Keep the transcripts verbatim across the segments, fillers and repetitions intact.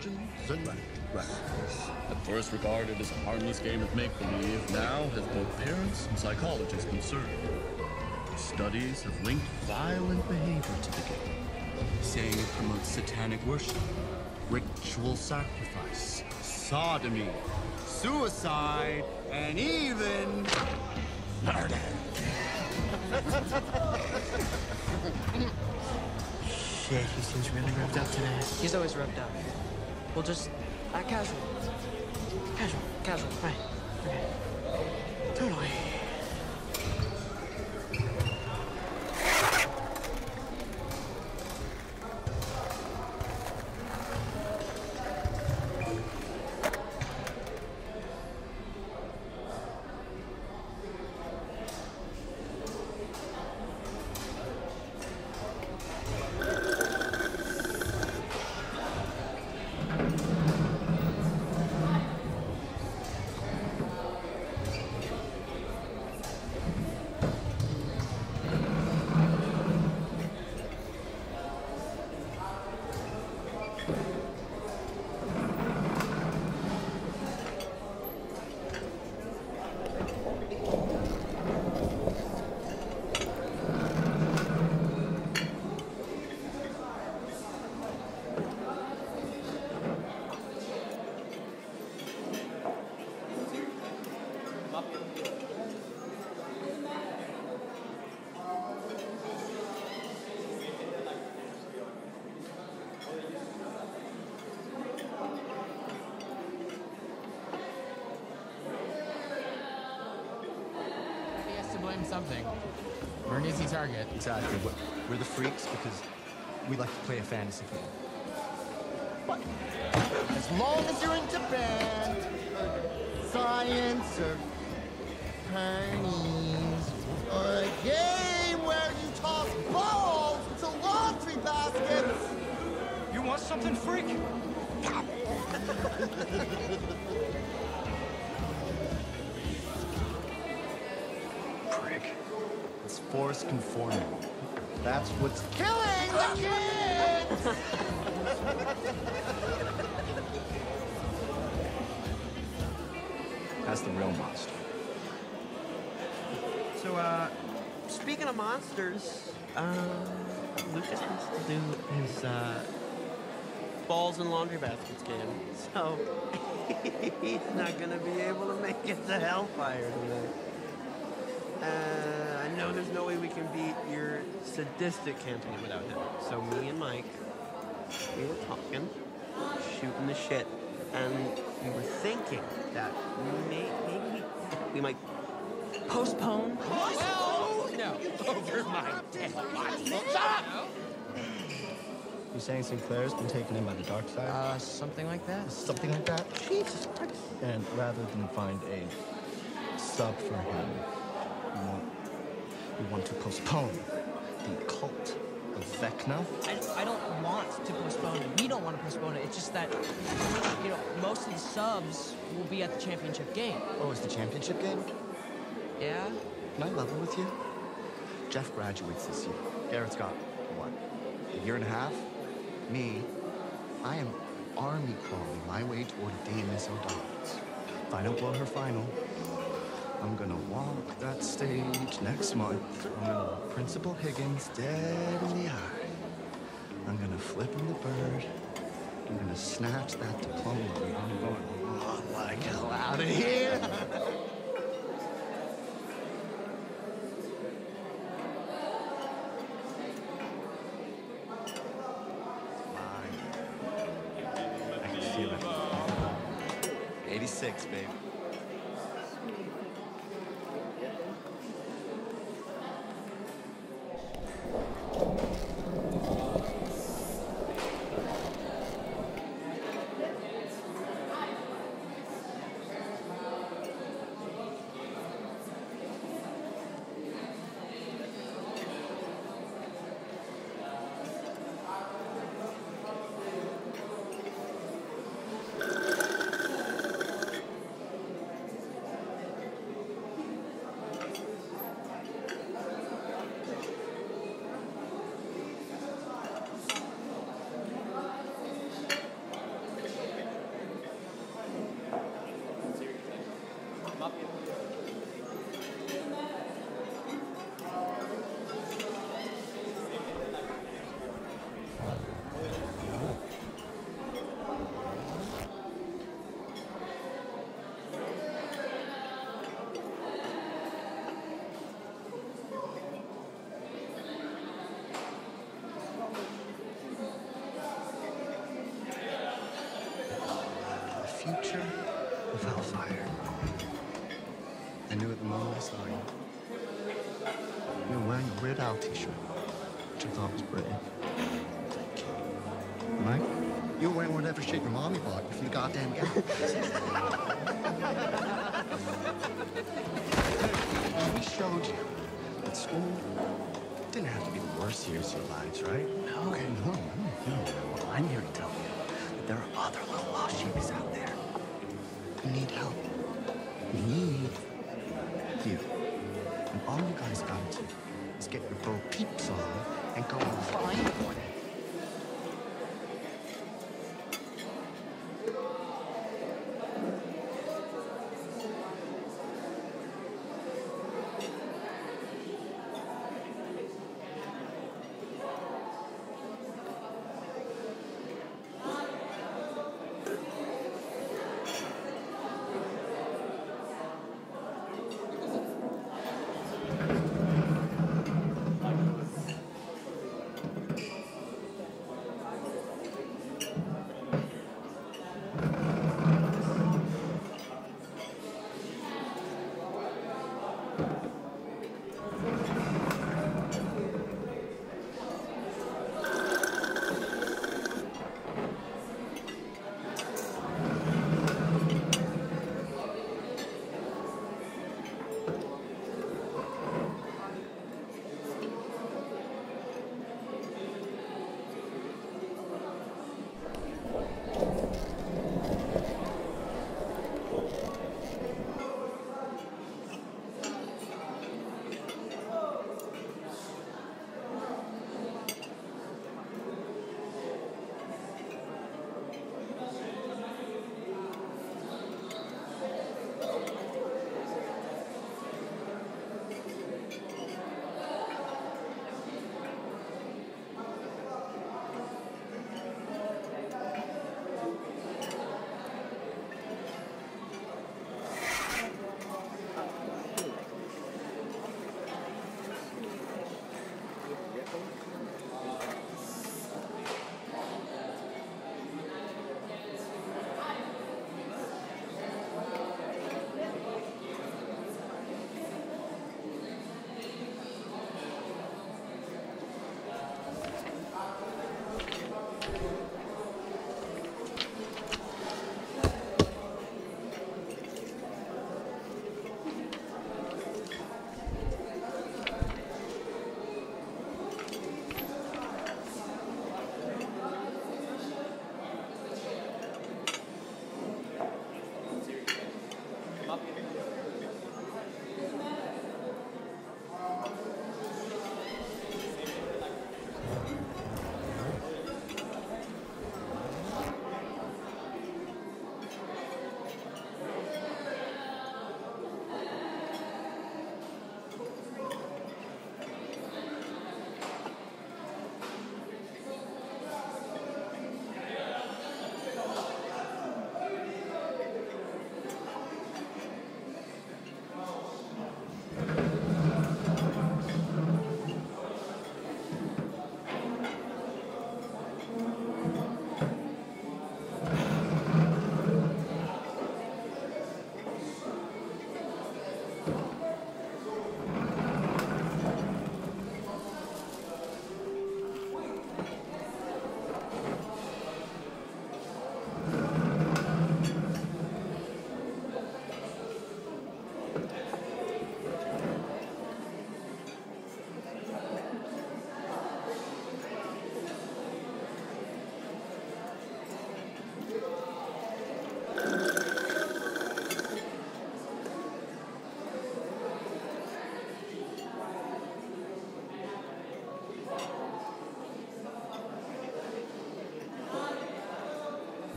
Dungeons and Dragons. At first regarded as a harmless game of make-believe, now has both parents and psychologists concerned. Studies have linked violent behavior to the game, saying it promotes satanic worship, ritual sacrifice, sodomy, suicide, and even murder. Shit, he seems really rubbed up today. He's always rubbed up. We'll just act casual. Casual, casual, right. Okay. Totally. Something. We're an easy target. Exactly. We're the freaks because we like to play a fantasy game. But as long as you're into band, science, or pennies, or a game where you toss balls into laundry baskets. You want something, freak? Stop it. It's forced conformity. That's what's killing the kids! That's the real monster. So, uh, speaking of monsters, uh, Lucas wants to do his, uh, balls and laundry baskets game. So, he's not gonna be able to make it to Hellfire tonight. Uh, I know there's no way we can beat your sadistic campaign without him. So me and Mike, we were talking, shooting the shit, and we were thinking that may maybe we might postpone. Postpone? No, over my dead body. Stop! You're saying Sinclair's been taken in by the dark side? Uh, something like that. Something like that? Jesus Christ. And rather than find a sub for him, We want, we want to postpone the cult of Vecna. I, I don't want to postpone it. We don't want to postpone it. It's just that, you know, most of the subs will be at the championship game. Oh, it's the championship game? Yeah. Can I level with you? Jeff graduates this year. Garrett's got, what, a year and a half? Me, I am army crawling my way toward a day Miz O'Donnell's. If I don't blow her final, I'm gonna walk that stage next month. I'm gonna look Principal Higgins dead in the eye. I'm gonna flip him the bird. I'm gonna snatch that diploma. I'm going on like hell out of here. Mine. I can see it. eighty-six, baby. Red Owl t-shirt, which I thought was brilliant. Thank you. Mike, you're wearing whatever shit your mommy bought you from the goddamn gallery. We showed you that school didn't have to be the worst years of your lives, right? No. Okay, no, no, no. Well, I'm here to tell you that there are other little lost sheepies out there who need help. Need you. And all you guys got to do is get your little peeps on and go and find one.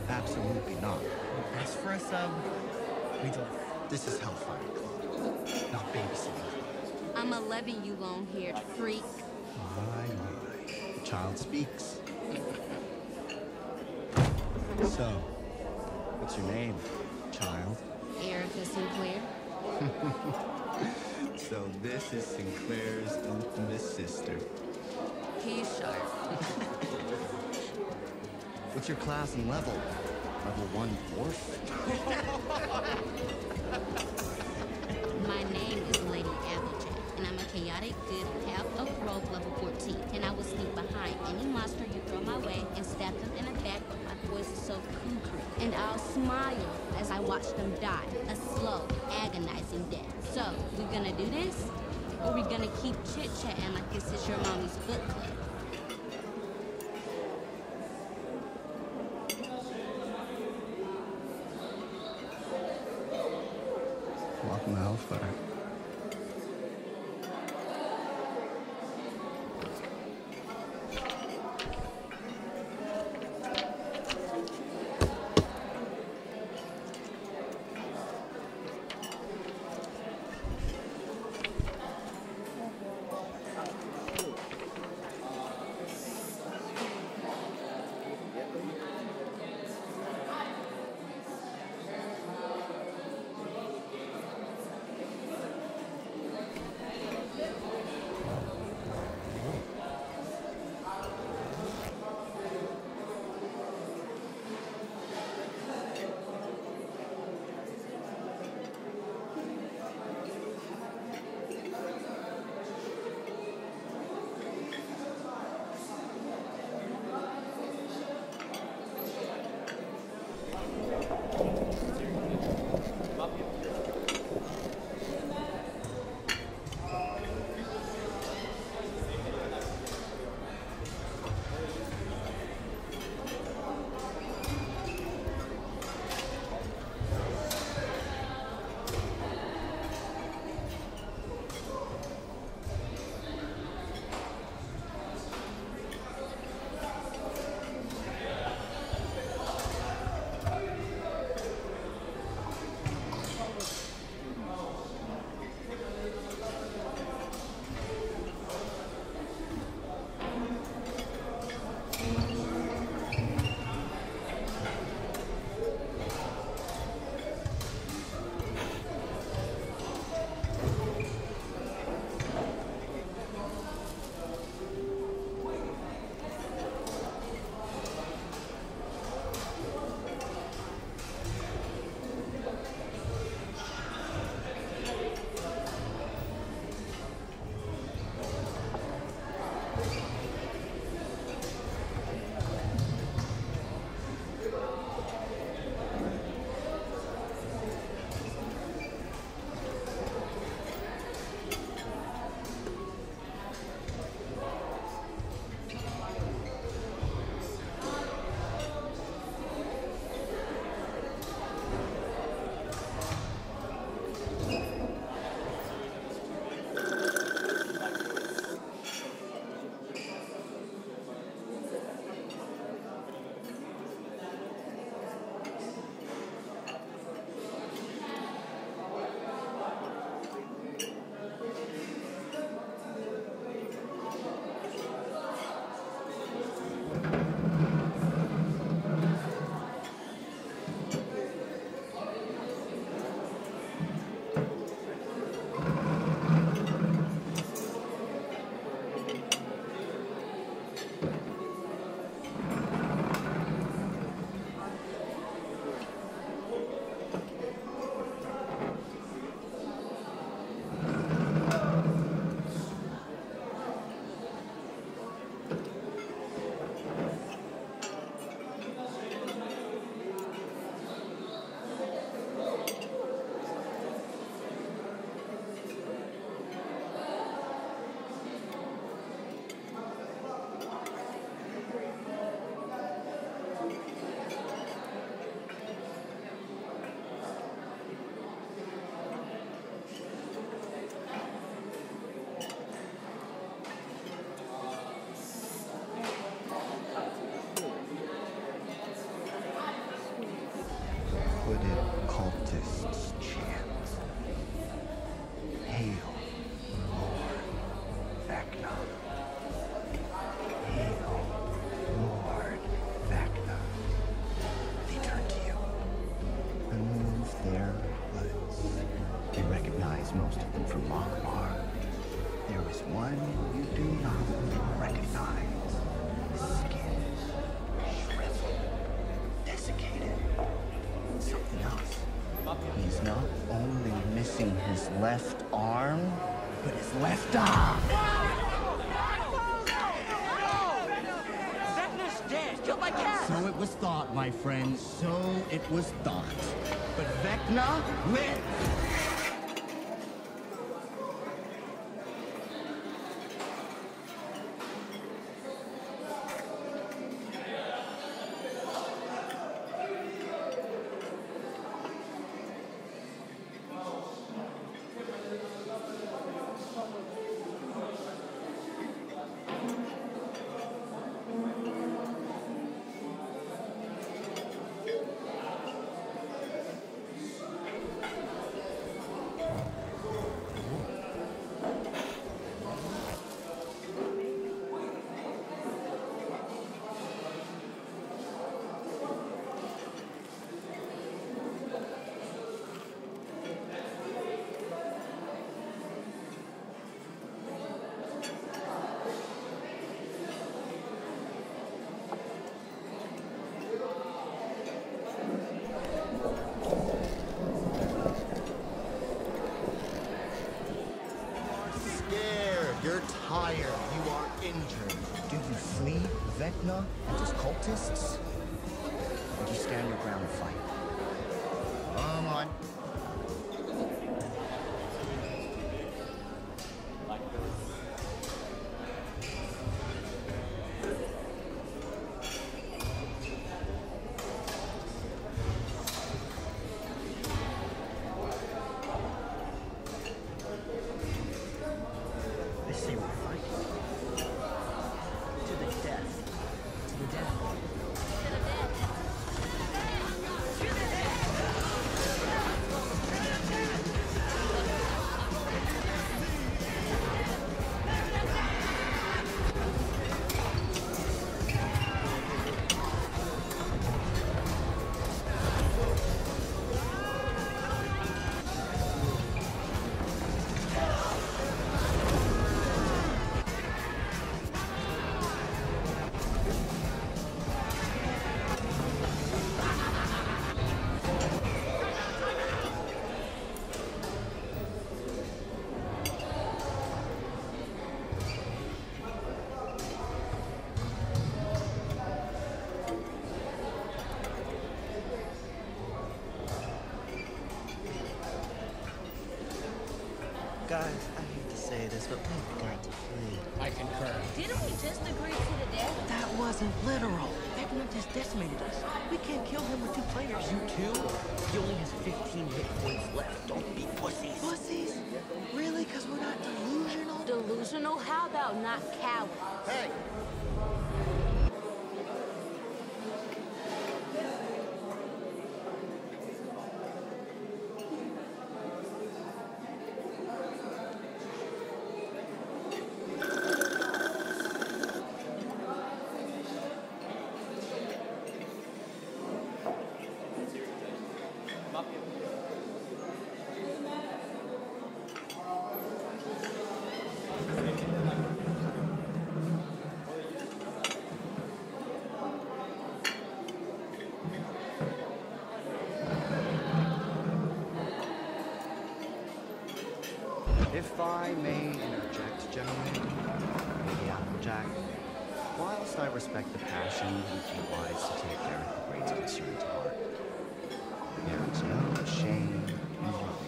Absolutely not. As for us, um, we don't This is Hellfire Club, not babysitting. I'm eleven, you long-haired freak. My, my. The child speaks. So, what's your name, child? Erica Sinclair. So this is Sinclair's infamous sister. He's sharp. What's your class and level? Level one fourth? My name is Lady Abigail, and I'm a chaotic good half of rogue level fourteen, and I will sneak behind any monster you throw my way and stab them in the back, but my voice is so concrete. And I'll smile as I watch them die, a slow, agonizing death. So, we gonna do this? Or we gonna keep chit-chatting like this is your mommy's book club? Welcome to Hellfire. Cultist's chance. one you do not recognize. Skin, shriveled, desiccated, something else. He's not only missing his left arm, but his left arm. Vecna's dead, killed by cats. So it was thought, my friend. So it was thought. But Vecna lives. Vecna and his cultists? Would you stand your ground and fight? Come on. Guys, I hate to say this, but we got to flee. I concur. Didn't we just agree to the death? That wasn't literal. Vecna just decimated us. We can't kill him with two players. You two? He only has fifteen hit points left. Don't be pussies. Pussies? Really? Because we're not delusional? Delusional? How about not cowards? Hey! If I may interject, gentlemen, Lady Applejack, whilst I respect the passion, it would be wise to take Erica Braid's concern to heart. There is no shame in loving.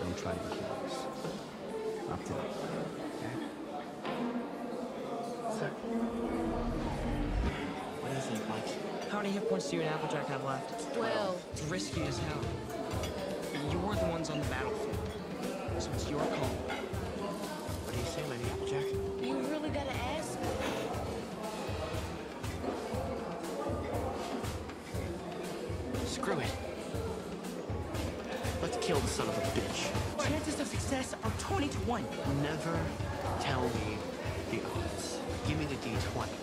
Don't try to kill us. Up to them, okay? Sir. What do you think, Mike? How many hit points do you and Applejack have left? Twelve. It's risky as hell. You're the ones on the battlefield. So it's your call. What do you say, Lady Applejack? You really gotta ask? Screw it. Let's kill the son of a bitch. Chances of success are twenty to one. Never tell me the odds. Give me the D twenty.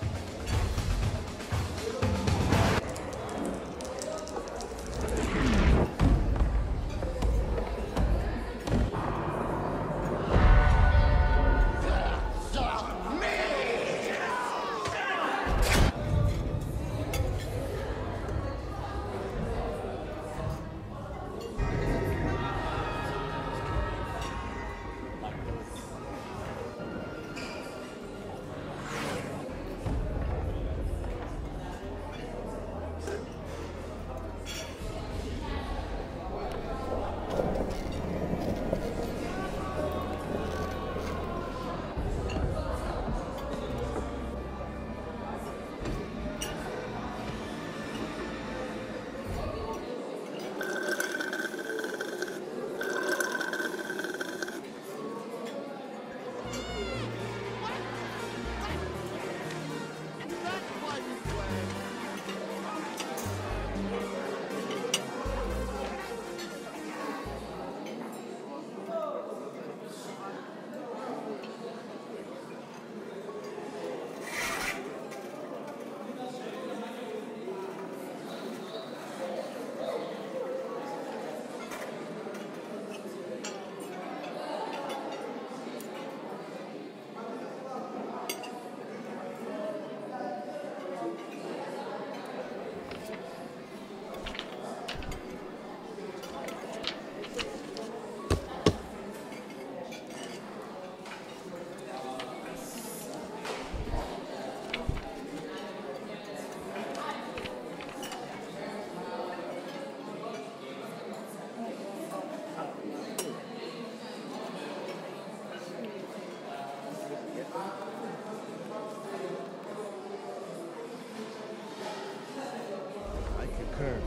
curve.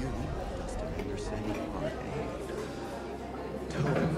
You need us to understand our aid. Total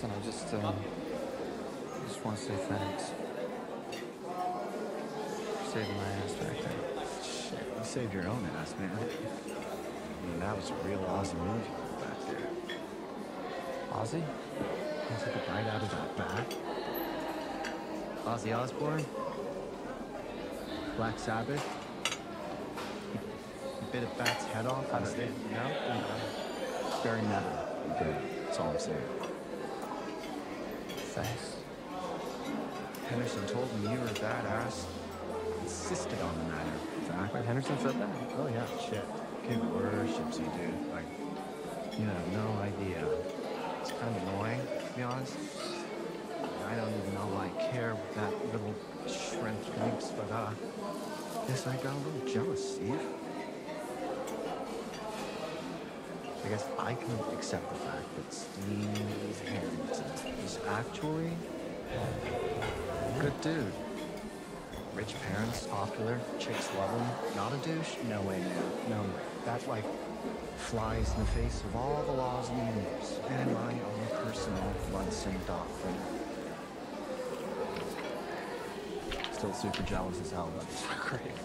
Listen, I just, um, I just want to say thanks. You saved my ass back there. Shit, you saved your own ass, man. I mean, that was a real Ozzy move back there. Ozzy? He took it right out of that back. Ozzy Osbourne? Black Sabbath? Bit of Bat's head off on stage, you know? It's very metal. Okay, that's all I'm saying. Thanks. Henderson told me you were badass. Insisted on the matter, in fact. Wait, Henderson said that? Oh, yeah, shit. Kid worships you, dude. Like, you have no idea. It's kind of annoying, to be honest. I don't even know why I care with that little shrimp thinks, but, uh, guess I got a little jealous, Steve. I guess I can accept the fact that Steve Harrington is actually a good dude. Rich parents, popular, chicks love him. Not a douche? No way, man. No way. That, like, flies in the face of all the laws in the universe and my own personal blood-synced doctrine. Still super jealous as hell, but it's great.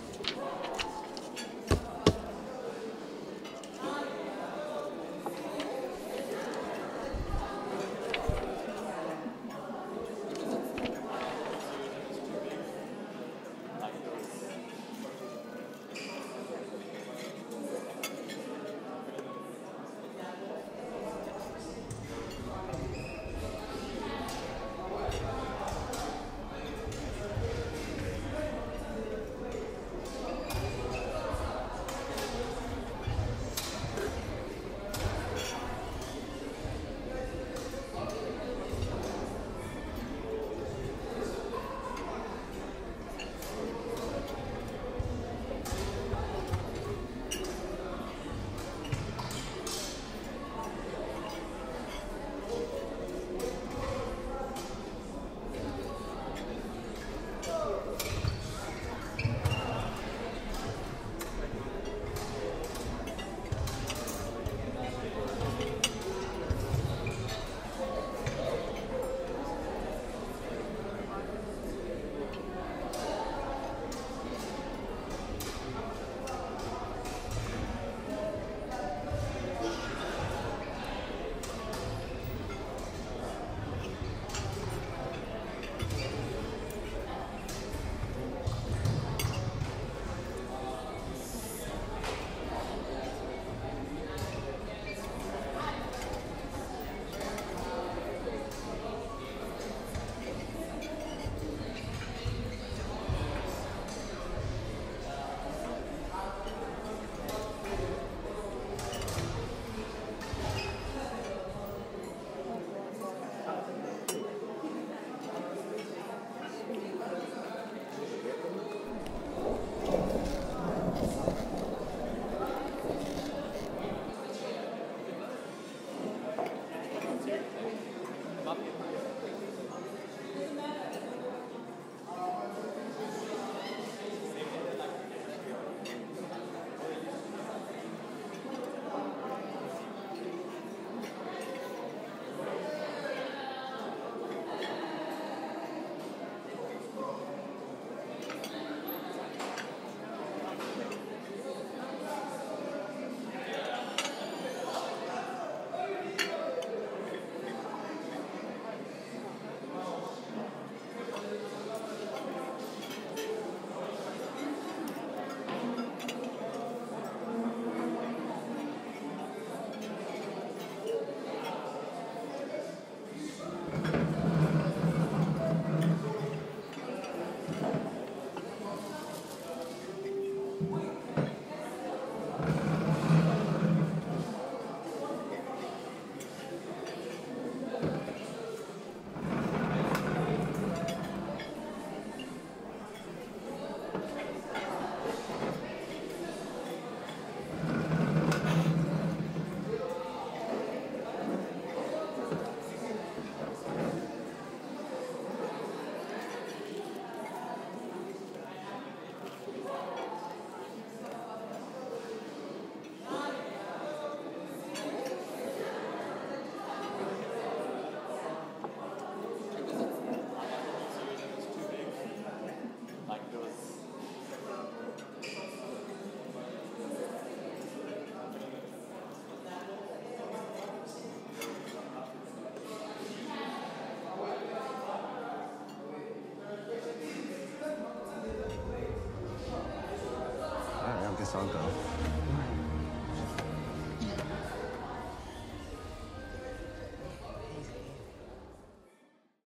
I'll go.